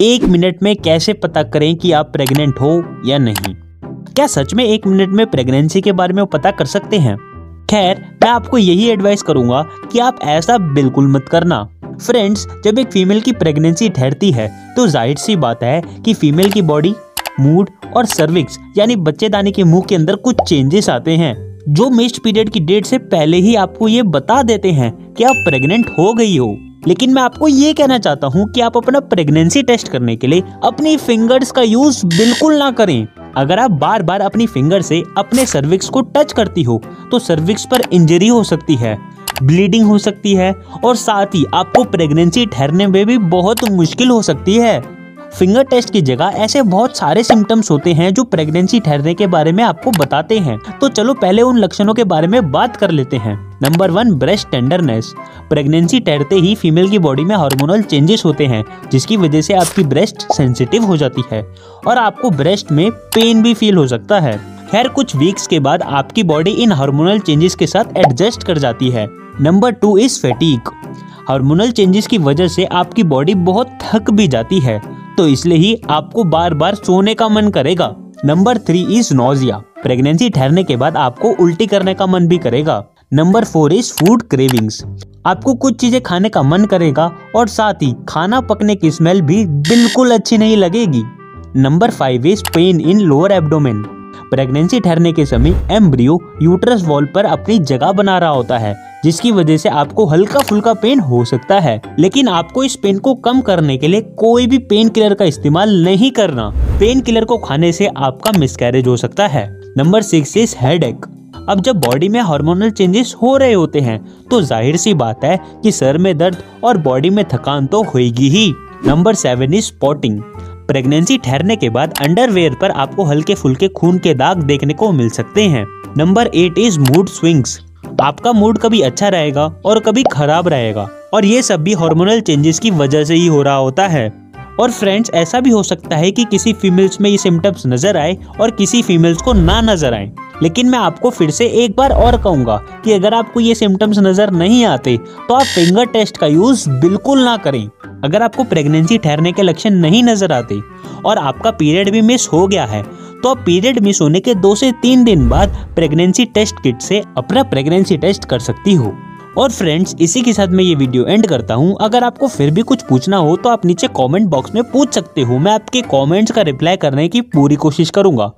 एक मिनट में कैसे पता करें कि आप प्रेग्नेंट हो या नहीं? क्या सच में एक मिनट में प्रेगनेंसी के बारे में पता कर सकते हैं? खैर, मैं आपको यही एडवाइस करूंगा कि आप ऐसा बिल्कुल मत करना। फ्रेंड्स, जब एक फीमेल की प्रेगनेंसी ठहरती है तो जाहिर सी बात है कि फीमेल की बॉडी, मूड और सर्विक्स यानी बच्चेदानी के मुंह के अंदर कुछ चेंजेस आते हैं जो मिस्ड पीरियड की डेट से पहले ही आपको ये बता देते हैं कि आप प्रेग्नेंट हो गई हो। लेकिन मैं आपको ये कहना चाहता हूँ कि आप अपना प्रेगनेंसी टेस्ट करने के लिए अपनी फिंगर्स का यूज बिल्कुल ना करें। अगर आप बार बार अपनी फिंगर से अपने सर्विक्स को टच करती हो तो सर्विक्स पर इंजरी हो सकती है, ब्लीडिंग हो सकती है और साथ ही आपको प्रेगनेंसी ठहरने में भी बहुत मुश्किल हो सकती है। फिंगर टेस्ट की जगह ऐसे बहुत सारे सिम्टम्स होते हैं जो प्रेगनेंसी ठहरने के बारे में आपको बताते हैं। तो चलो पहले उन लक्षणों के बारे में बात कर लेते हैं। Number 1, breast tenderness. प्रेगनेंसी ठहरते ही फीमेल की बॉडी में हार्मोनल चेंजेस होते हैं जिसकी वजह से आपकी ब्रेस्ट सेंसिटिव हो जाती है और आपको ब्रेस्ट में पेन भी फील हो सकता है। खैर, कुछ वीक्स के बाद आपकी बॉडी इन हार्मोनल चेंजेस के साथ एडजस्ट कर जाती है। Number 2 is fatigue. Hormonal changes की वजह से आपकी बॉडी बहुत थक भी जाती है तो इसलिए ही आपको बार बार सोने का मन करेगा। Number 3 is nausea. प्रेगनेंसी ठहरने के बाद आपको उल्टी करने का मन भी करेगा। Number 4 is food cravings. आपको कुछ चीजें खाने का मन करेगा और साथ ही खाना पकने की स्मेल भी बिल्कुल अच्छी नहीं लगेगी। Number 5 is pain in lower abdomen. Pregnancy ठहरने के समय एम्ब्रियो यूट्रस वॉल पर अपनी जगह बना रहा होता है जिसकी वजह से आपको हल्का फुल्का पेन हो सकता है, लेकिन आपको इस पेन को कम करने के लिए कोई भी पेन किलर का इस्तेमाल नहीं करना। पेन किलर को खाने से आपका मिसकैरेज हो सकता है। Number 6 is headache. अब जब बॉडी में हार्मोनल चेंजेस हो रहे होते हैं तो जाहिर सी बात है कि सर में दर्द और बॉडी में थकान तो होगी ही। Number 7 is spotting. प्रेगनेंसी ठहरने के बाद अंडरवेयर पर आपको हल्के फुल्के खून के दाग देखने को मिल सकते हैं। Number 8 is mood swings. आपका मूड कभी अच्छा रहेगा और कभी खराब रहेगा और ये सब भी हार्मोनल चेंजेस की वजह से ही हो रहा होता है। और फ्रेंड्स, ऐसा भी हो सकता है कि किसी फीमेल्स में ये सिम्टम्स नजर आए और किसी फीमेल्स को ना नजर आए। लेकिन मैं आपको फिर से एक बार और कहूँगा कि अगर आपको ये सिम्टम्स नजर नहीं आते तो आप फिंगर टेस्ट का यूज बिल्कुल ना करें। अगर आपको प्रेगनेंसी ठहरने के लक्षण नहीं नजर आते और आपका पीरियड भी मिस हो गया है तो आप पीरियड मिस होने के 2 से 3 दिन बाद प्रेगनेंसी टेस्ट किट से अपना प्रेगनेंसी टेस्ट कर सकती हो। और फ्रेंड्स, इसी के साथ मैं ये वीडियो एंड करता हूँ। अगर आपको फिर भी कुछ पूछना हो तो आप नीचे कमेंट बॉक्स में पूछ सकते हो। मैं आपके कमेंट्स का रिप्लाई करने की पूरी कोशिश करूँगा।